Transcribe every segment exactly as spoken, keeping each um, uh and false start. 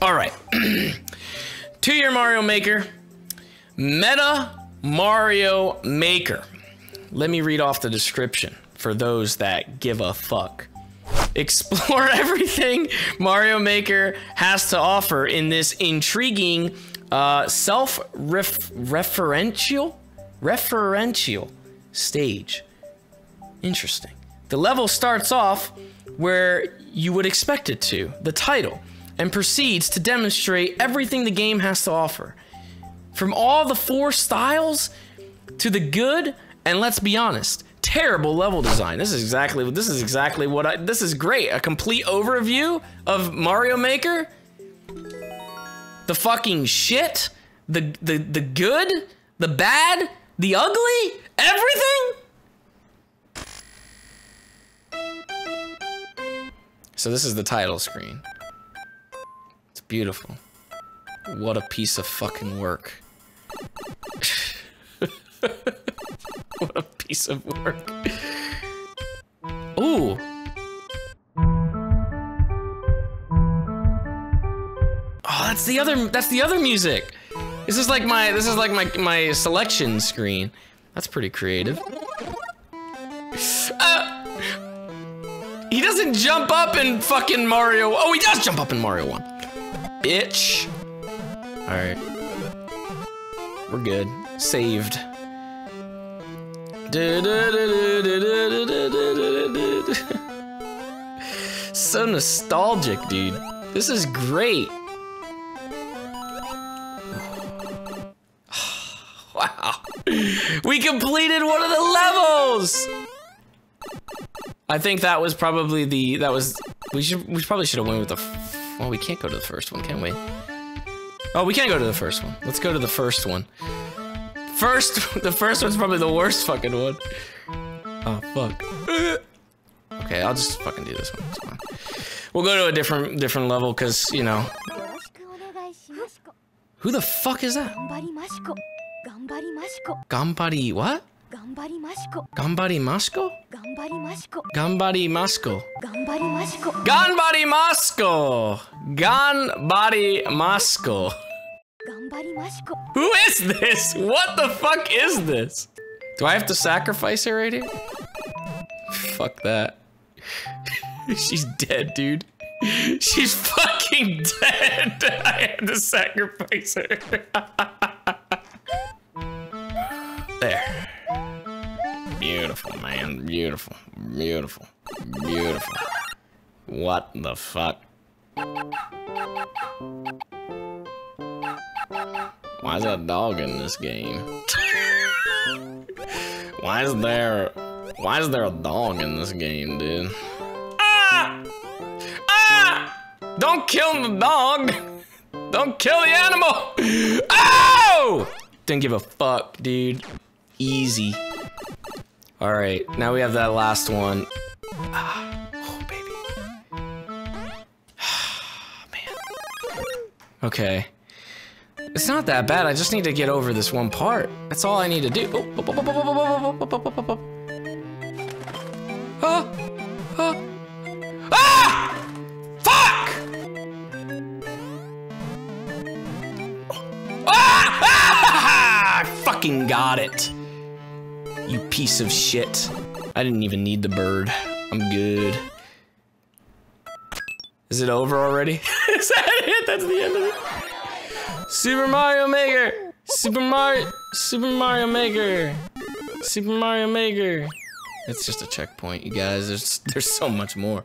All right, two-year Mario Maker, Meta Mario Maker. Let me read off the description for those that give a fuck. Explore everything Mario Maker has to offer in this intriguing, uh, self-referential, referential stage. Interesting. The level starts off where you would expect it to, the title, and proceeds to demonstrate everything the game has to offer. From all the four styles to the good, and let's be honest, terrible level design. This is exactly this is exactly what I this is great. A complete overview of Mario Maker. The fucking shit, the the the good, the bad, the ugly, everything. So this is the title screen. Beautiful. What a piece of fucking work. What a piece of work. Ooh. Oh, that's the other that's the other music. This is like my this is like my my selection screen. That's pretty creative. Uh, he doesn't jump up in fucking Mario. Oh, he does jump up in Mario one. Bitch. All right, we're good. Saved. So nostalgic, dude. This is great. Wow. We completed one of the levels. I think that was probably the that was we should we probably should have went with the. Well, we can't go to the first one, can we? Oh, we can't go to the first one. Let's go to the first one. First, the first one's probably the worst fucking one. Oh, fuck. Okay, I'll just fucking do this one. It's fine. We'll go to a different, different level, because, you know. Who the fuck is that? Ganbare, what? Ganbare Mashiko. Ganbare Mashiko? Ganbare Mashiko. Ganbare Mashiko. Ganbare Mashiko. Ganbare Mashiko. Ganbare Mashiko. Ganbare Mashiko. Who is this? What the fuck is this? Do I have to sacrifice her right here? Fuck that. She's dead, dude. She's fucking dead. I had to sacrifice her. There. Beautiful, man. Beautiful. Beautiful. Beautiful. What the fuck? Why is there a dog in this game? Why is there... Why is there a dog in this game, dude? Ah! Ah! Don't kill the dog! Don't kill the animal! Oh! Didn't give a fuck, dude. Easy. All right, now we have that last one. Ah, oh, baby. Ah, man. Okay. It's not that bad. I just need to get over this one part. That's all I need to do. Ah! Ah! Ah! Fuck! Ah! I fucking got it. You piece of shit. I didn't even need the bird. I'm good. Is it over already? Is that it? That's the end of it. Super Mario Maker. Super Mario. Super Mario Maker. Super Mario Maker. It's just a checkpoint, you guys. There's there's so much more.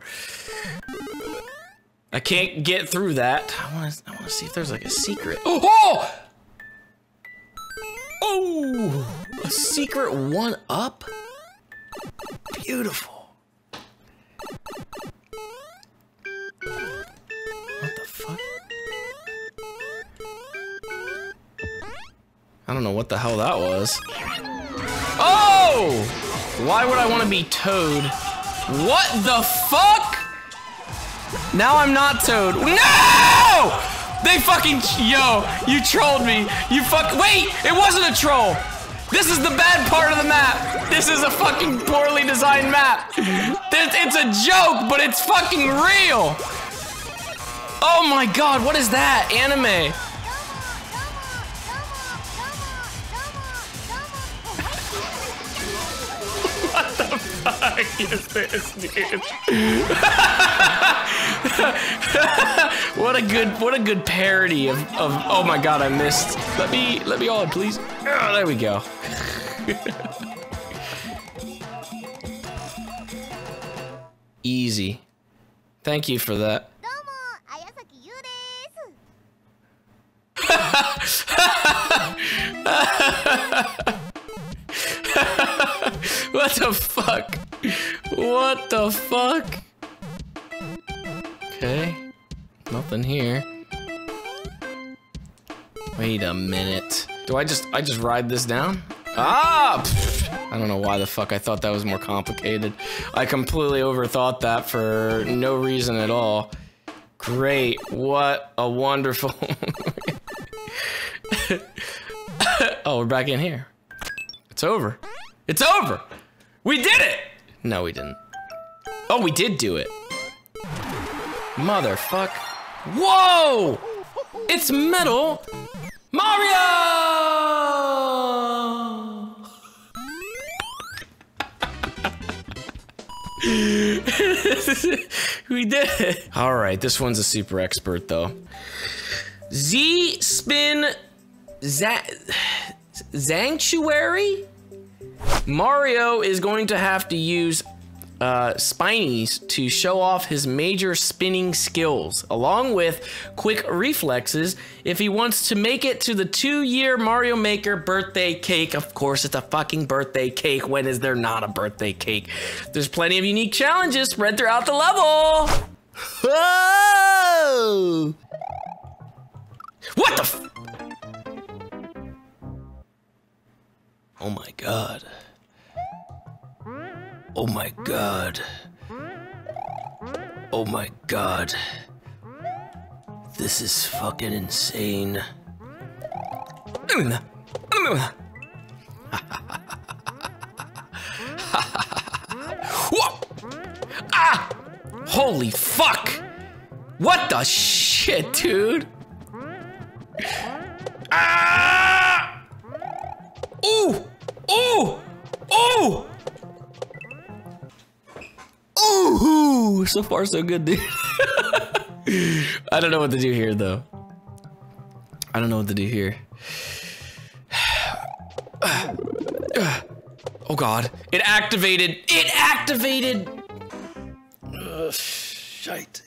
I can't get through that. I want to I want to see if there's like a secret. Oh! Oh! Oh! A secret one-up? Beautiful. What the fuck? I don't know what the hell that was. Oh! Why would I want to be Toad? What the fuck? Now I'm not Toad. No! They fucking... Yo, you trolled me. You fuck... Wait! It wasn't a troll! This is the bad part of the map. This is a fucking poorly designed map. This, it's a joke, but it's fucking real. Oh my god, what is that? Anime. What the fuck is this, dude? What a good, what a good parody of, of, oh my god, I missed. Let me, let me on, please. Oh, there we go. Easy. Thank you for that. What the fuck? What the fuck? Okay. Nothing here. Wait a minute. Do I just I just ride this down? Ah! Pfft. I don't know why the fuck I thought that was more complicated. I completely overthought that for no reason at all. Great. What a wonderful. Oh, we're back in here. It's over. It's over! We did it! No, we didn't. Oh, we did do it. Motherfuck. Whoa! It's Metal Mario! We did it. All right, this one's a super expert, though. Z spin za Zanctuary? Mario is going to have to use uh, spinies to show off his major spinning skills, along with quick reflexes, if he wants to make it to the two-year Mario Maker birthday cake. Of course, it's a fucking birthday cake. When is there not a birthday cake? There's plenty of unique challenges spread throughout the level. Whoa! What the f- Oh my god. Oh my god. Oh my god. This is fucking insane. Ah! Holy fuck! What the shit, dude? Ah! Ooh! Ooh! Ooh! Ooh! So far, so good, dude. I don't know what to do here, though. I don't know what to do here. Oh, God. It activated. It activated. Ugh, shite.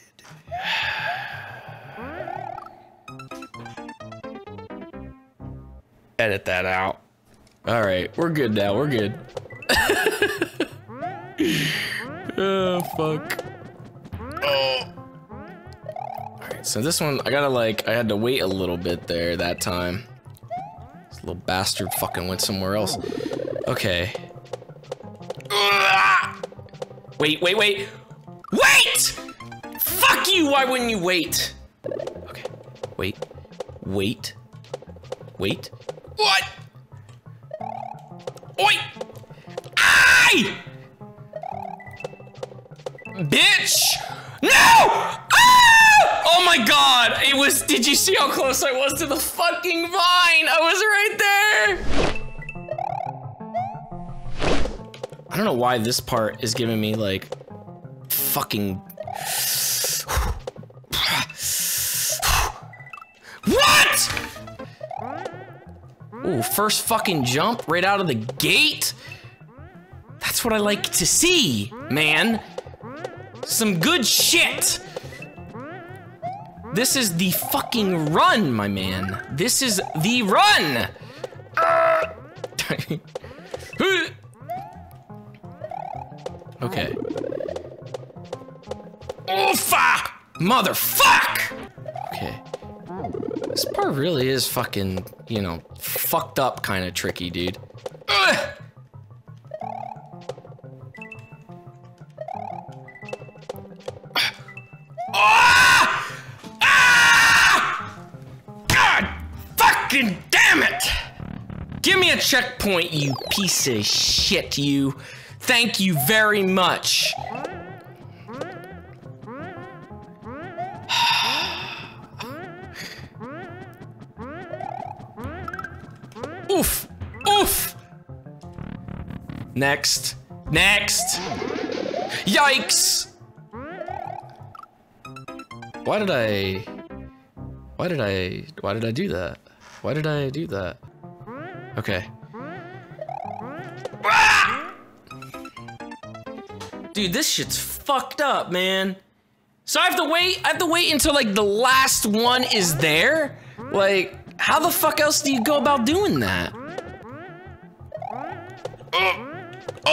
Edit that out. All right, we're good now. We're good. Oh, fuck. Oh. All right, so this one, I gotta like, I had to wait a little bit there that time. This little bastard fucking went somewhere else. Okay. Wait, wait, wait. Wait! Fuck you, why wouldn't you wait? Okay, wait, wait, wait. What? Oi! Aye! Bitch! No! Ah! Oh my god! It was. Did you see how close I was to the fucking vine? I was right there! I don't know why this part is giving me like fucking. What? Ooh, first fucking jump right out of the gate. That's what I like to see, man. Some good shit. This is the fucking run, my man. This is the run. Uh. Okay. Oh, fuck. Motherfuck. Okay. This part really is fucking, you know, fucked up kind of tricky, dude. Ugh! Ah! Ah! God fucking damn it! Give me a checkpoint, you piece of shit, you. Thank you very much. Oof! Oof! Next. Next! Yikes! Why did I... Why did I... Why did I do that? Why did I do that? Okay. Ah! Dude, this shit's fucked up, man. So I have to wait? I have to wait until, like, the last one is there? Like... How the fuck else do you go about doing that? Uh,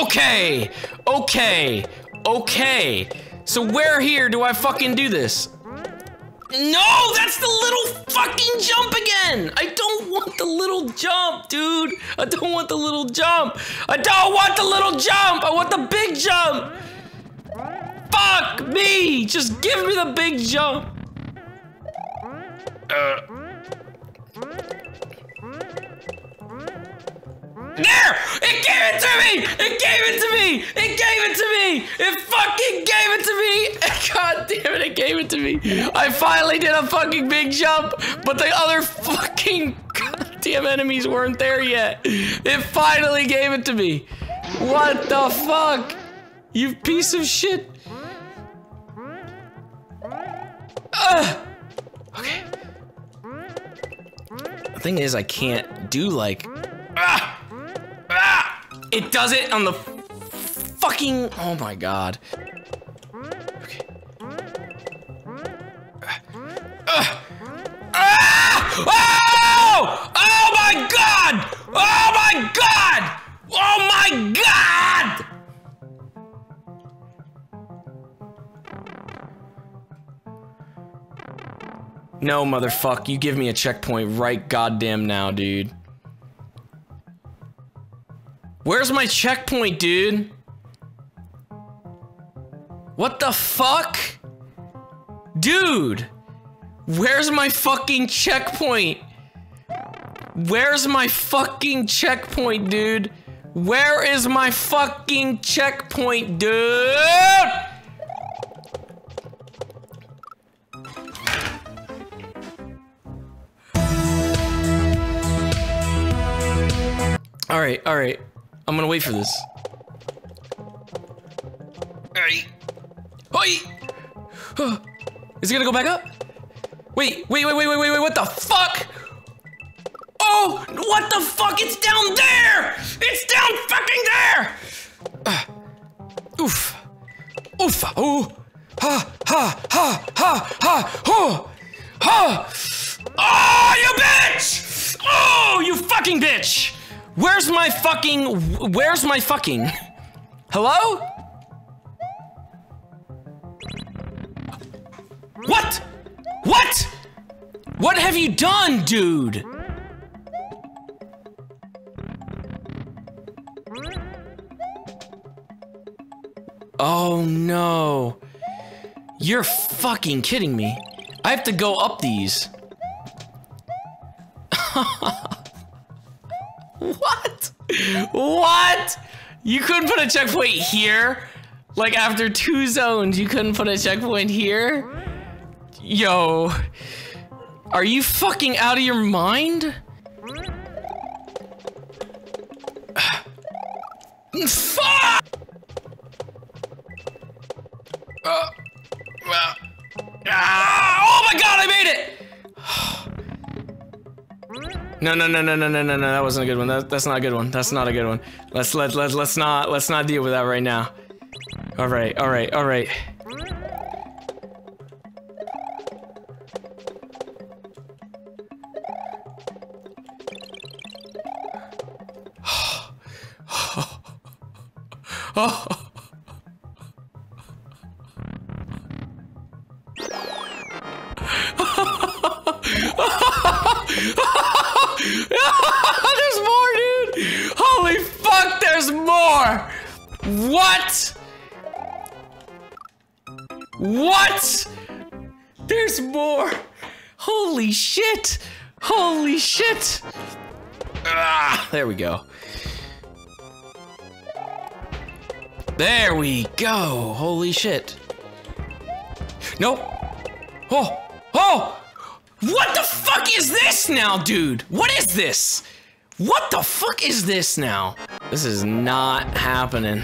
okay, okay, okay. So where here do I fucking do this? No, that's the little fucking jump again. I don't want the little jump, dude. I don't want the little jump. I don't want the little jump. I want the big jump. Fuck me. Just give me the big jump. Uh. There! It gave it to me! It gave it to me! It gave it to me! It fucking gave it to me! God damn it, it gave it to me! I finally did a fucking big jump, but the other fucking goddamn enemies weren't there yet. It finally gave it to me. What the fuck? You piece of shit. Ugh. Okay. The thing is, I can't do like... Ah! Ah! It does it on the fucking... Oh my god. Okay. Ah! Ah! Oh! Oh my god! Oh my god! Oh my god! No, motherfucker, you give me a checkpoint right goddamn now, dude. Where's my checkpoint, dude? What the fuck? Dude! Where's my fucking checkpoint? Where's my fucking checkpoint, dude? Where is my fucking checkpoint, dude? Alright, alright. I'm gonna wait for this. Hey. Oi! Is it gonna go back up? Wait, wait, wait, wait, wait, wait, wait, what the fuck? Oh, what the fuck? It's down there! It's down fucking there! Uh, oof. Oof. Oh. Ha, ha, ha, ha, ha, oh. Ha. Oh, you bitch! Oh, you fucking bitch! Where's my fucking... Where's my fucking... Hello? What? What? What have you done, dude? Oh, no. You're fucking kidding me. I have to go up these. What? What? You couldn't put a checkpoint here? Like, after two zones, you couldn't put a checkpoint here? Yo. Are you fucking out of your mind? Fuck! Uh, uh, ah, oh my god, I made it! No, no, no, no, no, no, no, no, that wasn't a good one. That, that's not a good one. That's not a good one. Let's, let, let, let's not, let's not deal with that right now. All right, all right, all right. Oh. There's more, dude! Holy fuck, there's more! What? What? There's more! Holy shit! Holy shit! Ah, there we go. There we go. Holy shit. Nope. Oh. Oh! What the fuck is this now, dude? What is this? What the fuck is this now? This is not happening.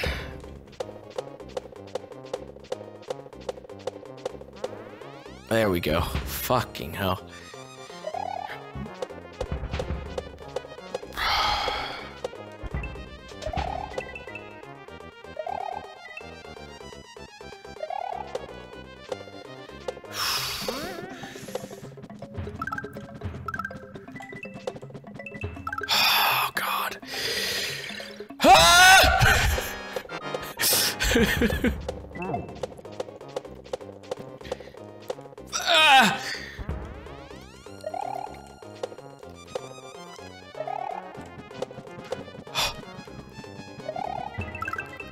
There we go. Fucking hell. Ah!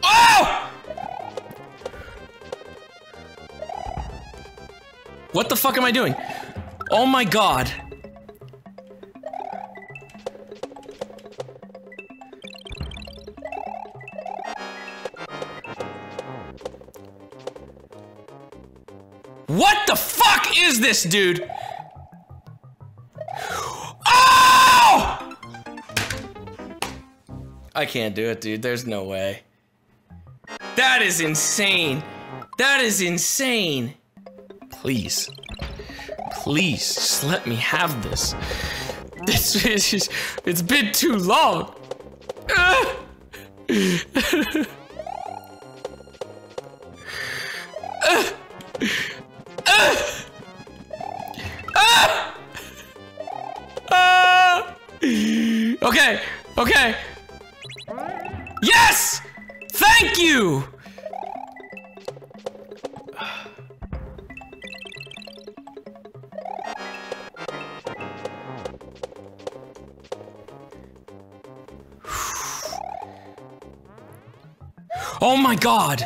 Oh! What the fuck am I doing? Oh my god. What the fuck is this, dude? Oh! I can't do it, dude. There's no way. That is insane. That is insane. Please. Please, just let me have this. This is just, it's been too long. Ah! Okay, okay. Yes! Thank you! Oh my god!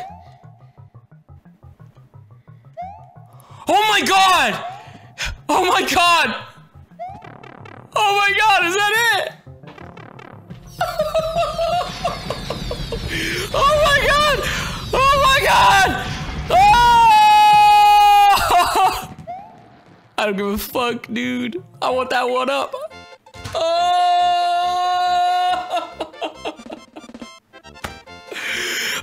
Oh my god! Oh my god! Oh my god, is that it? Oh my god! Oh my god! Oh! I don't give a fuck, dude. I want that one up. Oh!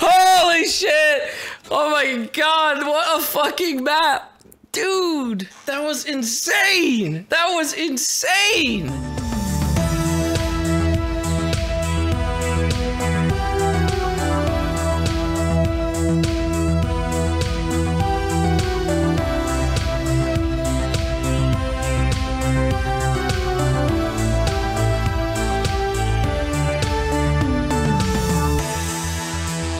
Holy shit! Oh my god, what a fucking map! Dude, that was insane! That was insane!